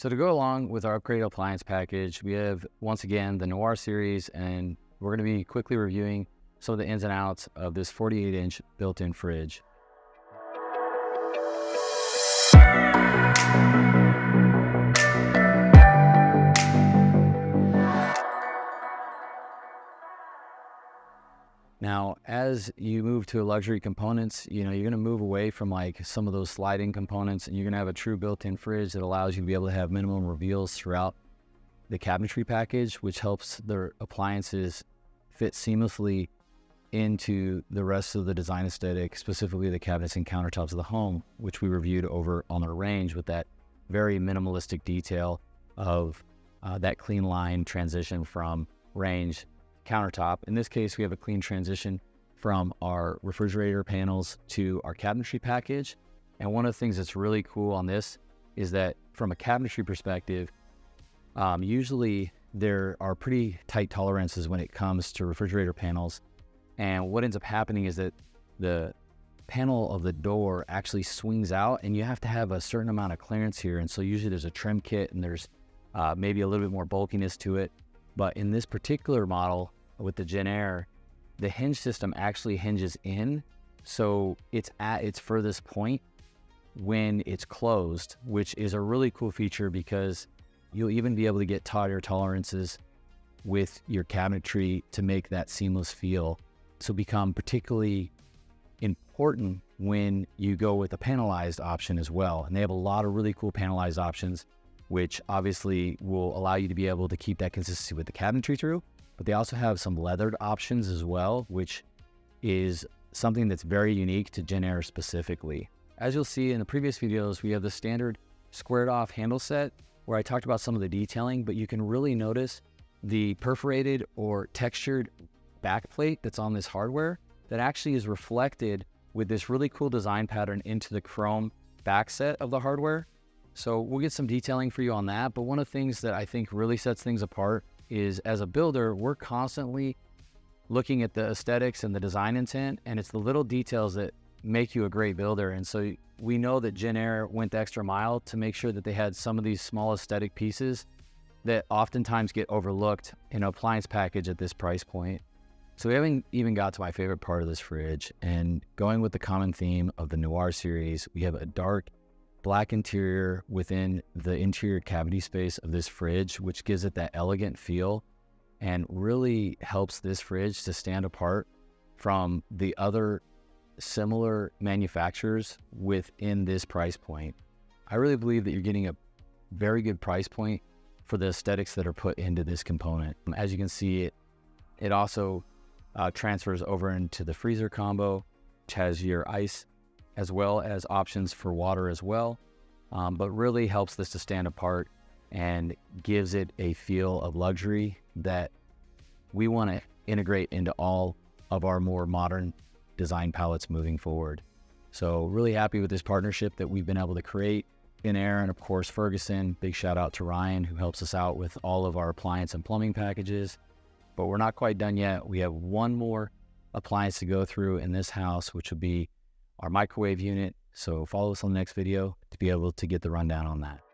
So to go along with our upgraded appliance package, we have once again the Noir series, and we're going to be quickly reviewing some of the ins and outs of this 48-inch built-in fridge. Now, as you move to luxury components, you know, you're going to move away from like some of those sliding components, and you're going to have a true built-in fridge that allows you to be able to have minimum reveals throughout the cabinetry package, which helps the appliances fit seamlessly into the rest of the design aesthetic, specifically the cabinets and countertops of the home, which we reviewed over on our range with that very minimalistic detail of that clean line transition from range countertop. In this case, we have a clean transition from our refrigerator panels to our cabinetry package. And one of the things that's really cool on this is that from a cabinetry perspective, usually there are pretty tight tolerances when it comes to refrigerator panels. And what ends up happening is that the panel of the door actually swings out, and you have to have a certain amount of clearance here. And so usually there's a trim kit, and there's maybe a little bit more bulkiness to it. But in this particular model with the JennAir, the hinge system actually hinges in, so it's at its furthest point when it's closed, which is a really cool feature because you'll even be able to get tighter tolerances with your cabinetry to make that seamless feel. So become particularly important when you go with a panelized option as well. And they have a lot of really cool panelized options, which obviously will allow you to be able to keep that consistency with the cabinetry through. But they also have some leathered options as well, which is something that's very unique to JennAir specifically. As you'll see in the previous videos, we have the standard squared off handle set where I talked about some of the detailing, but you can really notice the perforated or textured backplate that's on this hardware that actually is reflected with this really cool design pattern into the chrome back set of the hardware. So we'll get some detailing for you on that. But one of the things that I think really sets things apart is, as a builder, we're constantly looking at the aesthetics and the design intent, and it's the little details that make you a great builder. And so we know that JennAir went the extra mile to make sure that they had some of these small aesthetic pieces that oftentimes get overlooked in an appliance package at this price point. So we haven't even got to my favorite part of this fridge, and going with the common theme of the Noir series, we have a dark black interior within the interior cavity space of this fridge, which gives it that elegant feel and really helps this fridge to stand apart from the other similar manufacturers within this price point. I really believe that you're getting a very good price point for the aesthetics that are put into this component. As you can see, it also transfers over into the freezer combo, which has your ice as well as options for water as well, but really helps this to stand apart and gives it a feel of luxury that we want to integrate into all of our more modern design palettes moving forward. So really happy with this partnership that we've been able to create in JennAir, and of course Ferguson. Big shout out to Ryan, who helps us out with all of our appliance and plumbing packages. But we're not quite done yet. We have one more appliance to go through in this house, which will be our microwave unit. So follow us on the next video to be able to get the rundown on that.